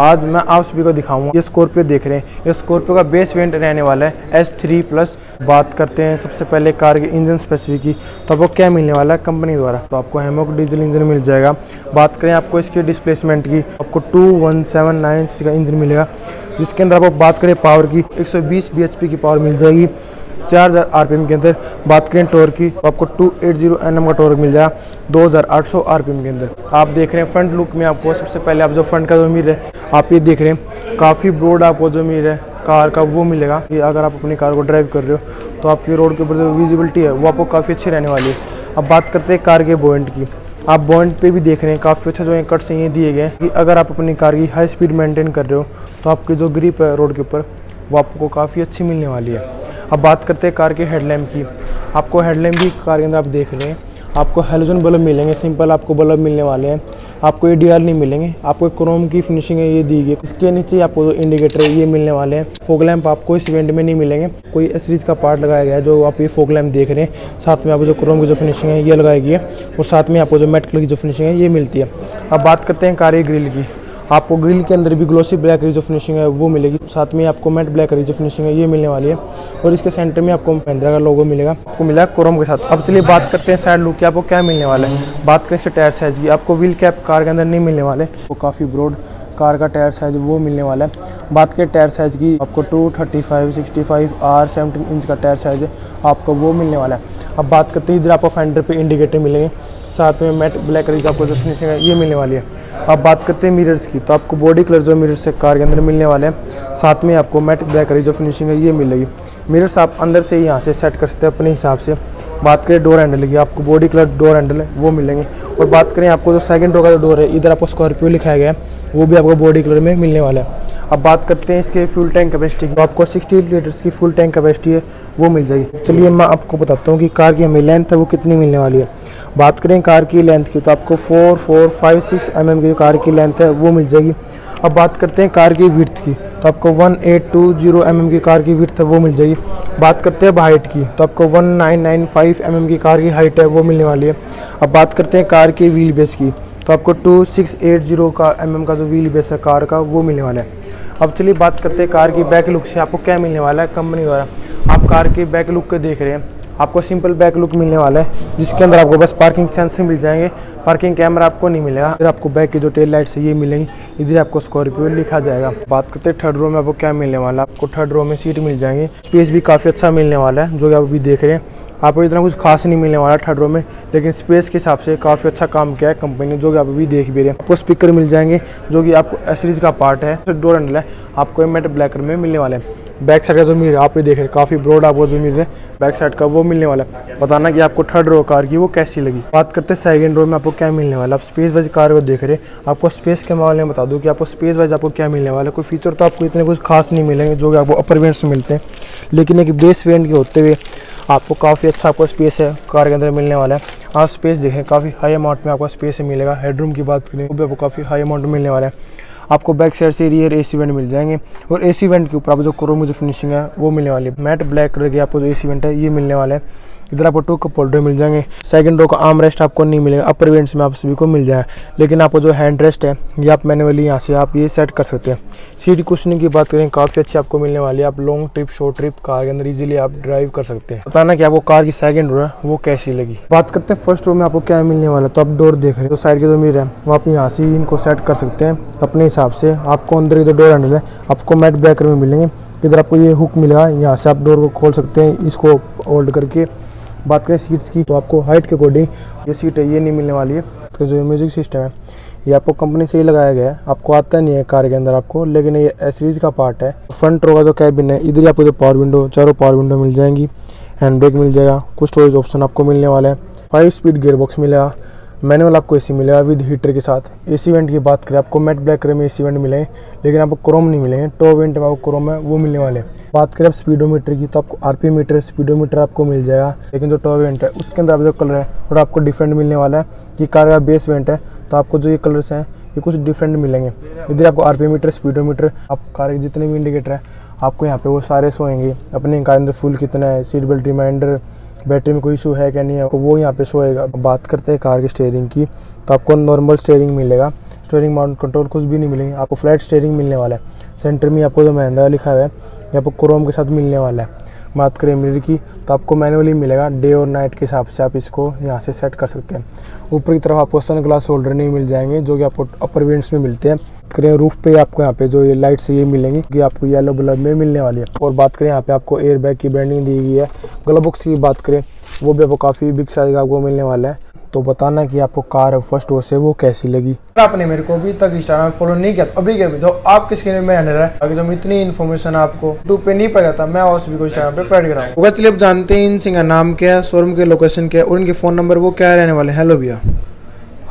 आज मैं आप सभी को दिखाऊंगा। ये स्कॉर्पियो देख रहे हैं, ये स्कॉर्पियो का बेस वेरिएंट रहने वाला है S3 प्लस। बात करते हैं सबसे पहले कार के इंजन स्पेसिफिक की, तो आपको क्या मिलने वाला है कंपनी द्वारा, तो आपको हेमोक डीजल इंजन मिल जाएगा। बात करें आपको इसकी डिस्प्लेसमेंट की, आपको 2179 का इंजन मिलेगा, जिसके अंदर आपको बात करें पावर की 120 bhp की पावर मिल जाएगी 4000 rpm के अंदर। बात करें टॉर्क की, आपको 280 Nm का टॉर्क मिल जाएगा 2800 rpm के अंदर। आप देख रहे हैं फ्रंट लुक में आपको सबसे पहले आप जो फ्रंट का जो मिरर है आप ये देख रहे हैं, काफ़ी ब्रॉड आपको जो मिरर है कार का वो मिलेगा। ये अगर आप अपनी कार को ड्राइव कर रहे हो तो आपकी रोड के ऊपर जो विजिबिलिटी है वो आपको काफ़ी अच्छी रहने वाली है। अब बात करते हैं कार के बॉइंट की, आप बॉइंट पे भी देख रहे हैं काफ़ी अच्छा जो है कट्स ये दिए गए हैं कि अगर आप अपनी कार की हाई स्पीड मेंटेन कर रहे हो तो आपकी जो ग्रिप है रोड के ऊपर वो आपको काफ़ी अच्छी मिलने वाली है। अब बात करते हैं कार के हेडलैम्प की, आपको हेडलैम्प भी कार के अंदर आप देख रहे हैं, आपको हेलोजन बल्ब मिलेंगे, सिंपल आपको बल्ब मिलने वाले हैं, आपको ये डीआर नहीं मिलेंगे, आपको क्रोम की फिनिशिंग है ये दी गई। इसके नीचे आपको जो इंडिकेटर है ये मिलने वाले हैं। फोग लैम्प आपको इस इवेंट में नहीं मिलेंगे, कोई एस सीरीज का पार्ट लगाया गया है जो आप ये फोग लैम्प देख रहे हैं, साथ में आपको जो क्रोम की जो फिनिशिंग है ये लगाई गई है और साथ में आपको जो मैट कलर की जो फिनिशिंग है ये मिलती है। अब बात करते हैं कार की ग्रिल की, आपको ग्रिल के अंदर भी ग्लोसी ब्लैक की जो फिनिशिंग है वो मिलेगी, साथ में आपको मैट ब्लैक की जो फिनिशिंग है ये मिलने वाली है और इसके सेंटर में आपको महिंद्रा का लोगो मिलेगा, आपको मिला क्रोम के साथ। अब चलिए बात करते हैं साइड लुक की, आपको क्या मिलने वाला है। बात करें इसके टायर साइज़ की, आपको व्हील कैप कार के अंदर नहीं मिलने वाले, वो काफ़ी ब्रॉड कार का टायर साइज़ वो मिलने वाला है। बात करें टायर साइज़ की, आपको 235/65R 17 इंच का टायर साइज़ है, आपको वो मिलने वाला है। अब बात करते हैं इधर आपको फेंडर पे इंडिकेटर मिलेंगे, साथ में मैट ब्लैक कलर की आपको जो फिनिशिंग है ये मिलने वाली है। अब बात करते हैं मिरर्स की, तो आपको बॉडी कलर जो मिरर्स है कार के अंदर मिलने वाले हैं, साथ में आपको मैट ब्लैक कलर की जो फिनिशिंग है ये मिलेगी। मिरर्स आप अंदर से ही यहाँ से सेट कर सकते हैं अपने हिसाब से। बात करें डोर हैंडल की, आपको बॉडी कलर डोर हैंडल है वो मिलेंगे और बात करें आपको जो सेकंड रो का जो डोर है इधर आपको स्कॉर्पियो लिखाया गया है वो भी आपको बॉडी कलर में मिलने वाला है। अब बात करते हैं इसके फ्यूल टैंक कैपेसिटी की, तो आपको 60 लीटर्स की फ्यूल टैंक कैपेसिटी है वो मिल जाएगी। चलिए मैं आपको बताता हूँ कि कार की हमें लेंथ है वो कितनी मिलने वाली है। बात करें कार की लेंथ की, तो आपको 4456 mm की जो कार की लेंथ है वो मिल जाएगी। अब बात करते हैं कार की विड्थ की, तो आपको 1820 mm की कार की विड्थ है वो मिल जाएगी। बात करते हैं हाइट की, तो आपको 1995 mm की कार की हाइट है वो मिलने वाली है। अब बात करते हैं कार के व्हील बेस की, तो आपको 2680 का mm का जो व्हील बेस है कार का वो मिलने वाला है। अब चलिए बात करते हैं कार की बैक लुक से, आपको क्या मिलने वाला है कंपनी द्वारा। आप कार के बैक लुक को देख रहे हैं, आपको सिंपल बैक लुक मिलने वाला है, जिसके अंदर आपको बस पार्किंग सेंसर मिल जाएंगे, पार्किंग कैमरा आपको नहीं मिलेगा। इधर आपको बैक की जो टेल लाइट्स है ये मिलेंगी, इधर आपको स्कॉर्पियो लिखा जाएगा। बात करते हैं थर्ड रो में आपको क्या मिलने वाला, आपको थर्ड रो में सीट मिल जाएंगी, स्पेस भी काफ़ी अच्छा मिलने वाला है जो कि आप अभी देख रहे हैं। आपको इतना कुछ खास नहीं मिलने वाला थर्ड रो में, लेकिन स्पेस के हिसाब से काफ़ी अच्छा काम किया है कंपनी ने जो कि आप अभी देख भी रहे हैं। आपको स्पीकर मिल जाएंगे जो कि आपको एस सीरीज का पार्ट है, डोर हैंडल है आपको मैट ब्लैक में मिलने वाले हैं। बैक साइड का जो मिरर आप ये देख रहे हैं, काफ़ी ब्रॉड आपको जो मिरर है बैक साइड का वो मिलने वाला है। बताना कि आपको थर्ड रो कार की वो कैसी लगी। बात करते हैं सेकंड रो में आपको क्या मिलने वाला, आप स्पेस वाइज कार को देख रहे हैं। आपको स्पेस के मामले में बता दूं कि आपको स्पेस वाइज आपको क्या मिलने वाला है। कोई फीचर तो आपको इतने कुछ खास नहीं मिलेंगे जो कि आपको अपर वेरिएंट्स में मिलते हैं, लेकिन एक बेस वेरिएंट के होते हुए आपको काफ़ी अच्छा आपको स्पेस है कार के अंदर मिलने वाला है। आप स्पेस देखें काफ़ी हाई अमाउंट में आपको स्पेस मिलेगा। हेडरूम की बात करें वो भी आपको काफ़ी हाई अमाउंट में मिलने वाला है। आपको बैक साइड से रियर एसी वेंट मिल जाएंगे और एसी वेंट के ऊपर आपको जो क्रोम की जो फिनिशिंग है वो मिलने वाली है। मैट ब्लैक कलर की आपको जो एसी वेंट है ये मिलने वाला है। इधर आपको 2 कप होल्डर मिल जाएंगे। सेकंड रो का आर्म रेस्ट आपको नहीं मिलेगा, अपर वेंट्स में आप सभी को मिल जाएगा, लेकिन आपको जो हैंड रेस्ट है ये आप मैनुअली यहाँ से आप ये सेट कर सकते हैं। सीट कुशनिंग की बात करें काफ़ी अच्छी आपको मिलने वाली है। आप long trip short trip car के अंदर ईजिली आप ड्राइव कर सकते हैं। बताना कि आपको कार की सेकंड रो है वो कैसी लगी। बात करते हैं फर्स्ट रो में आपको क्या मिलने वाला, तो आप डोर देख रहे हैं, तो साइड के जो मिरर है वो आप यहाँ से इनको सेट कर सकते हैं अपने हिसाब से। आपको अंदर की जो डोर हैंडल है आपको मैट ब्लैक में मिलेंगे। इधर आपको ये हुक मिलेगा, यहाँ से आप डोर को खोल सकते हैं इसको होल्ड करके। बात करें सीट्स की, तो आपको हाइट के अकॉर्डिंग ये सीट है ये नहीं मिलने वाली है। तो जो म्यूजिक सिस्टम है ये आपको कंपनी से ही लगाया गया है, आपको आता नहीं है कार के अंदर आपको, लेकिन ये एस सीरीज का पार्ट है। फ्रंट रो का जो कैबिन है इधर ही आपको जो पावर विंडो, चारों पावर विंडो मिल जाएंगी, हैंड ब्रेक मिल जाएगा, कुछ स्टोरेज ऑप्शन आपको मिलने वाला है, 5 स्पीड गियर बॉक्स मिलेगा, मैनुअल आपको एसी मिलेगा विद हीटर के साथ। एसी वेंट की बात करें आपको मैट ब्लैक कलर में एसी वेंट मिलेंगे, लेकिन आपको क्रोम नहीं मिलेंगे, टॉप वेंट में आपको क्रोम है वो मिलने वाले हैं। बात करें आप स्पीडोमीटर की, तो आपको आरपीएम स्पीडोमीटर आपको मिल जाएगा, लेकिन जो टॉप वेंट है उसके अंदर आप जो कलर है थोड़ा आपको डिफरेंट मिलने वाला है। ये कार का बेस वेंट है तो आपको जो ये कलर्स हैं ये कुछ डिफरेंट मिलेंगे। इधर आपको आरपीएम स्पीडोमीटर, आप कार के जितने भी इंडिकेटर है आपको यहाँ पर वो सारे सोएंगे, अपने कार अंदर फुल कितना है, सीट बेल्ट रिमाइंडर, बैटरी में कोई इशू है क्या नहीं है वो यहाँ पे सोएगा। बात करते हैं कार की स्टीयरिंग की, तो आपको नॉर्मल स्टीयरिंग मिलेगा, स्टीयरिंग माउंट कंट्रोल कुछ भी नहीं मिलेंगे आपको, फ्लैट स्टीयरिंग मिलने वाला है। सेंटर में आपको जो महिंद्रा लिखा हुआ है ये आपको क्रोम के साथ मिलने वाला है। बात करें मिरर की तो आपको मैनुअली मिलेगा, डे और नाइट के हिसाब से आप इसको यहाँ से सेट कर सकते हैं। ऊपर की तरफ आपको सन ग्लास होल्डर नहीं मिल जाएंगे जो कि आपको अपर वेंट्स में मिलते हैं। करें रूफ पे आपको यहाँ पे जो ये लाइट्स ये मिलेंगी कि आपको येलो बल्ब में मिलने वाली है। और बात करें यहाँ पे आपको एयर बैग की ब्रांडिंग दी गई है। ग्लव बॉक्स की बात करें वो भी आपको काफ़ी बिग साइज का आपको मिलने वाला है। तो बताना कि आपको कार फर्स्ट वो से वो कैसी लगी। आपने मेरे को अभी तक इंस्टाग्राम फॉलो नहीं किया अभी के जो आपके स्क्रीन में हैंडल है, अगर जो इतनी इन्फॉर्मेशन आपको यूट्यूब पे नहीं पता था मैं और सभी को इंस्टाग्राम पे प्रोवाइड कराऊंगा। चलिए अब जानते हैं इन सिंह का नाम क्या है, शोरूम के लोकेशन क्या है और इनके फोन नंबर वो क्या रहने वाले। हेलो भैया,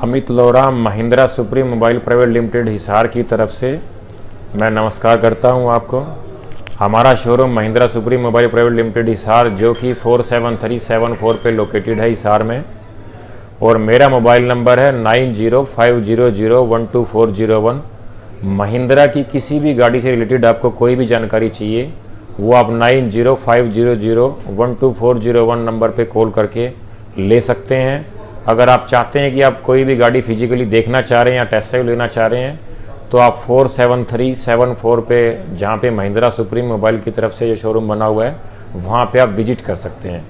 Amit Lora Mahindra supreme mobile private limited Hisar की तरफ से मैं नमस्कार करता हूँ आपको। हमारा showroom Mahindra supreme mobile private limited Hisar जो कि 47374 पे लोकेटेड है हिसार में, और मेरा मोबाइल नंबर है 9050012401। महिंद्रा की किसी भी गाड़ी से रिलेटेड आपको कोई भी जानकारी चाहिए वो आप 9050012401 नंबर पे कॉल करके ले सकते हैं। अगर आप चाहते हैं कि आप कोई भी गाड़ी फिजिकली देखना चाह रहे हैं या टेस्ट ड्राइव लेना चाह रहे हैं तो आप 47374 पे जहाँ पे महिंद्रा सुप्रीम मोबाइल की तरफ से ये शोरूम बना हुआ है वहाँ पे आप विजिट कर सकते हैं।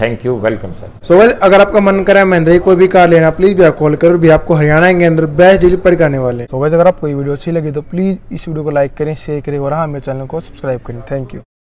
Thank you, welcome sir. So guys, अगर आपका मन करे महिंद्रा की कोई भी कार लेना प्लीज भैया कॉल करो, भी आपको हरियाणा के अंदर बेस्ट डील पर करने वाले। सो गाइस, अगर आपको वीडियो अच्छी लगी तो प्लीज़ इस वीडियो को लाइक करें, शेयर करें और हाँ मेरे चैनल को सब्सक्राइब करें। Thank you.